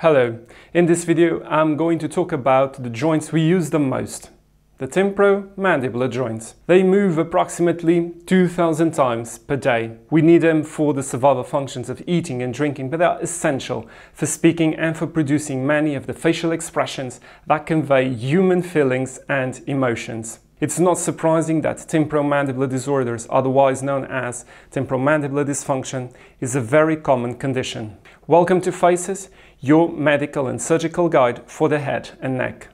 Hello, in this video I'm going to talk about the joints we use the most, the temporomandibular joints. They move approximately 2,000 times per day. We need them for the survival functions of eating and drinking, but they are essential for speaking and for producing many of the facial expressions that convey human feelings and emotions. It's not surprising that temporomandibular disorders, otherwise known as temporomandibular dysfunction, is a very common condition. Welcome to FACES, your medical and surgical guide for the head and neck.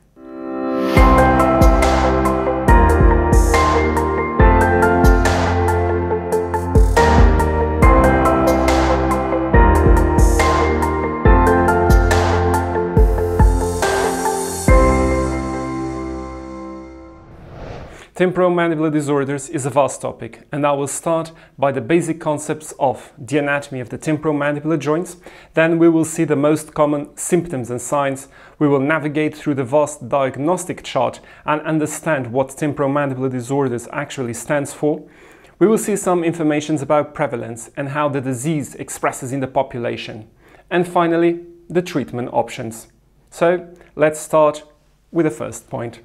Temporomandibular disorders is a vast topic, and I will start by the basic concepts of the anatomy of the temporomandibular joints, then we will see the most common symptoms and signs, we will navigate through the vast diagnostic chart and understand what temporomandibular disorders actually stands for, we will see some information about prevalence and how the disease expresses in the population, and finally, the treatment options. So, let's start with the first point.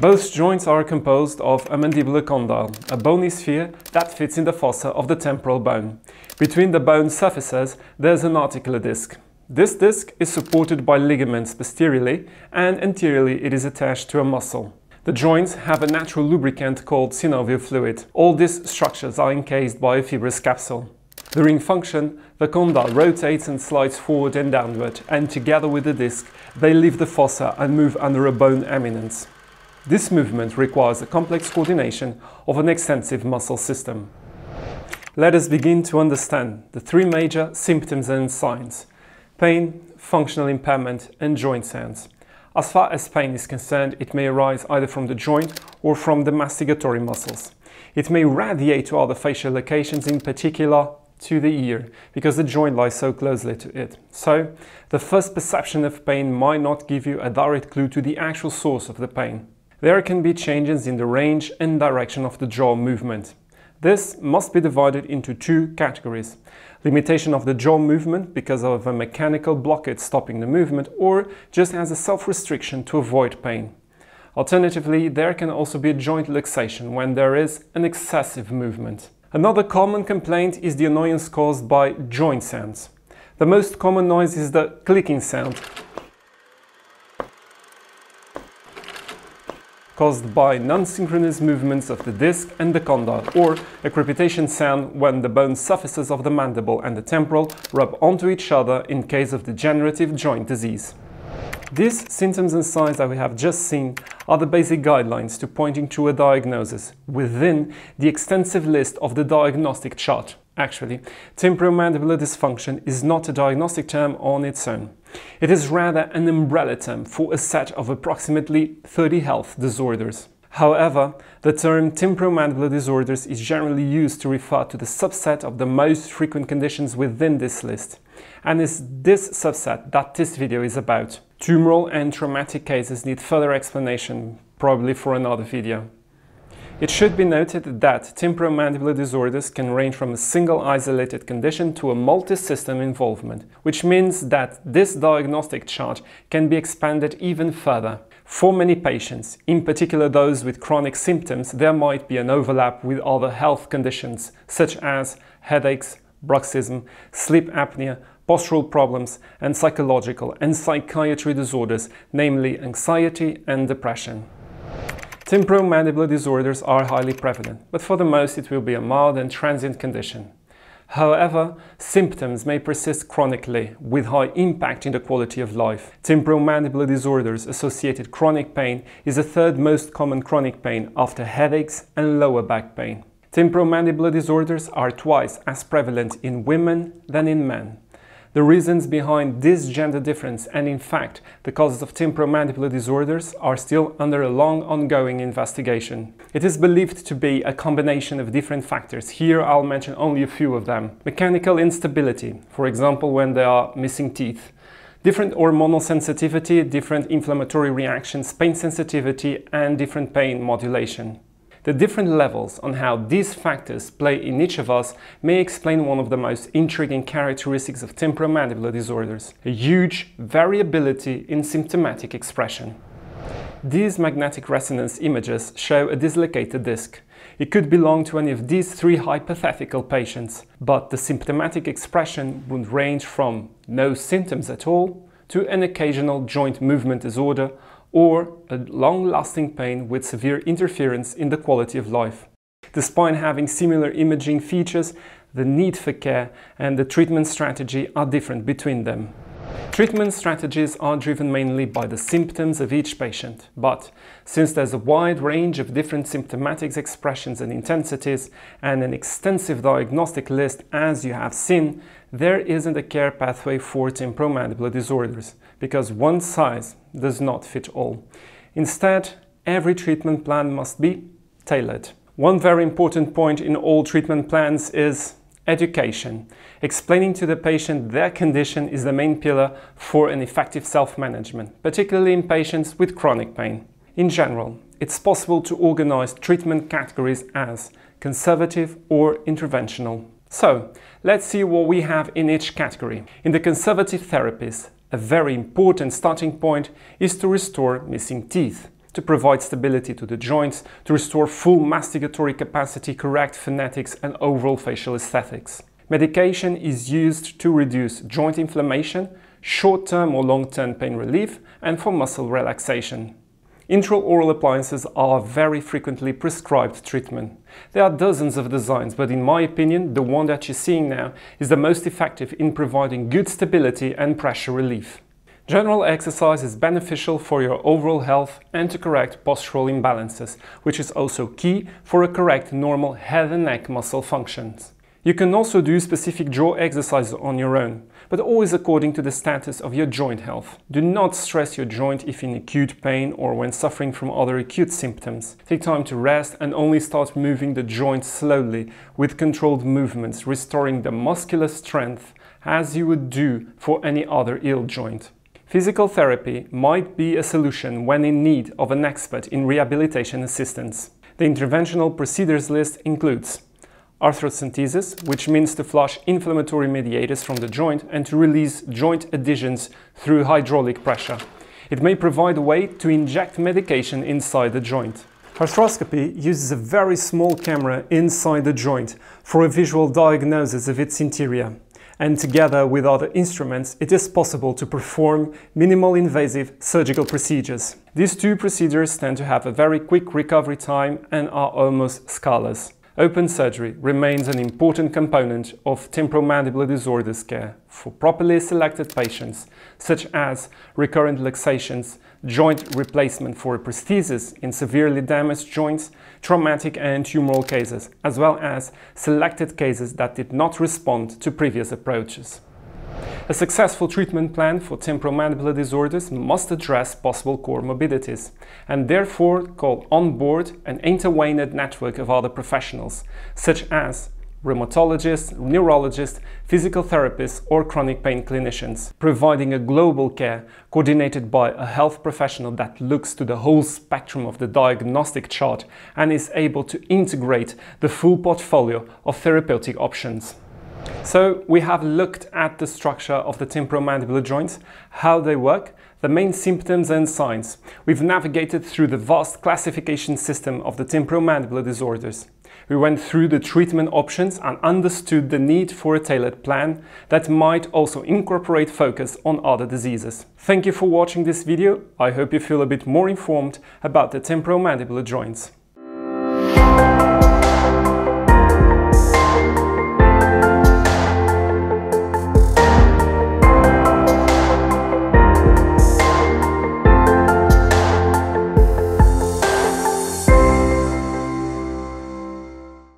Both joints are composed of a mandibular condyle, a bony sphere that fits in the fossa of the temporal bone. Between the bone surfaces there's an articular disc. This disc is supported by ligaments posteriorly and anteriorly it is attached to a muscle. The joints have a natural lubricant called synovial fluid. All these structures are encased by a fibrous capsule. During function, the condyle rotates and slides forward and downward, and together with the disc they leave the fossa and move under a bone eminence. This movement requires a complex coordination of an extensive muscle system. Let us begin to understand the three major symptoms and signs: pain, functional impairment and joint sounds. As far as pain is concerned, it may arise either from the joint or from the masticatory muscles. It may radiate to other facial locations, in particular to the ear, because the joint lies so closely to it. So, the first perception of pain might not give you a direct clue to the actual source of the pain. There can be changes in the range and direction of the jaw movement. This must be divided into two categories: limitation of the jaw movement because of a mechanical blockage stopping the movement, or just as a self-restriction to avoid pain. Alternatively, there can also be joint luxation when there is an excessive movement. Another common complaint is the annoyance caused by joint sounds. The most common noise is the clicking sound, caused by non-synchronous movements of the disc and the condyle, or a crepitation sound when the bone surfaces of the mandible and the temporal rub onto each other in case of degenerative joint disease. These symptoms and signs that we have just seen are the basic guidelines to pointing to a diagnosis within the extensive list of the diagnostic chart. Actually, temporomandibular dysfunction is not a diagnostic term on its own. It is rather an umbrella term for a set of approximately 30 health disorders. However, the term temporomandibular disorders is generally used to refer to the subset of the most frequent conditions within this list. And it's this subset that this video is about. Tumoral and traumatic cases need further explanation, probably for another video. It should be noted that temporomandibular disorders can range from a single isolated condition to a multi-system involvement, which means that this diagnostic chart can be expanded even further. For many patients, in particular those with chronic symptoms, there might be an overlap with other health conditions such as headaches, bruxism, sleep apnea, postural problems, and psychological and psychiatry disorders, namely anxiety and depression. Temporomandibular disorders are highly prevalent, but for the most it will be a mild and transient condition. However, symptoms may persist chronically, with high impact in the quality of life. Temporomandibular disorders-associated chronic pain is the third most common chronic pain after headaches and lower back pain. Temporomandibular disorders are twice as prevalent in women than in men. The reasons behind this gender difference and, in fact, the causes of temporomandibular disorders are still under a long ongoing investigation. It is believed to be a combination of different factors. Here I'll mention only a few of them. Mechanical instability, for example when there are missing teeth. Different hormonal sensitivity, different inflammatory reactions, pain sensitivity and different pain modulation. The different levels on how these factors play in each of us may explain one of the most intriguing characteristics of temporomandibular disorders: a huge variability in symptomatic expression. These magnetic resonance images show a dislocated disc. It could belong to any of these three hypothetical patients, but the symptomatic expression would range from no symptoms at all to an occasional joint movement disorder or a long-lasting pain with severe interference in the quality of life. Despite having similar imaging features, the need for care and the treatment strategy are different between them. Treatment strategies are driven mainly by the symptoms of each patient, but since there's a wide range of different symptomatic expressions and intensities and an extensive diagnostic list as you have seen, there isn't a care pathway for temporomandibular disorders, because one size does not fit all. Instead, every treatment plan must be tailored. One very important point in all treatment plans is education. Explaining to the patient their condition is the main pillar for an effective self-management, particularly in patients with chronic pain. In general, it's possible to organize treatment categories as conservative or interventional. So, let's see what we have in each category. In the conservative therapies, a very important starting point is to restore missing teeth, to provide stability to the joints, to restore full masticatory capacity, correct phonetics and overall facial aesthetics. Medication is used to reduce joint inflammation, short-term or long-term pain relief, and for muscle relaxation. Intraoral appliances are very frequently prescribed treatment. There are dozens of designs, but in my opinion, the one that you're seeing now is the most effective in providing good stability and pressure relief. General exercise is beneficial for your overall health and to correct postural imbalances, which is also key for a correct normal head and neck muscle functions. You can also do specific jaw exercises on your own, but always according to the status of your joint health. Do not stress your joint if in acute pain or when suffering from other acute symptoms. Take time to rest and only start moving the joint slowly with controlled movements, restoring the muscular strength as you would do for any other ill joint. Physical therapy might be a solution when in need of an expert in rehabilitation assistance. The interventional procedures list includes arthrocentesis, which means to flush inflammatory mediators from the joint and to release joint adhesions through hydraulic pressure. It may provide a way to inject medication inside the joint. Arthroscopy uses a very small camera inside the joint for a visual diagnosis of its interior. And together with other instruments, it is possible to perform minimal invasive surgical procedures. These two procedures tend to have a very quick recovery time and are almost scarless. Open surgery remains an important component of temporomandibular disorders care for properly selected patients, such as recurrent luxations, joint replacement for a prosthesis in severely damaged joints, traumatic and tumoral cases, as well as selected cases that did not respond to previous approaches. A successful treatment plan for temporomandibular disorders must address possible core morbidities and therefore call on board an intertwined network of other professionals, such as rheumatologists, neurologists, physical therapists or chronic pain clinicians, providing a global care coordinated by a health professional that looks to the whole spectrum of the diagnostic chart and is able to integrate the full portfolio of therapeutic options. So, we have looked at the structure of the temporomandibular joints, how they work, the main symptoms and signs. We've navigated through the vast classification system of the temporomandibular disorders. We went through the treatment options and understood the need for a tailored plan that might also incorporate focus on other diseases. Thank you for watching this video. I hope you feel a bit more informed about the temporomandibular joints.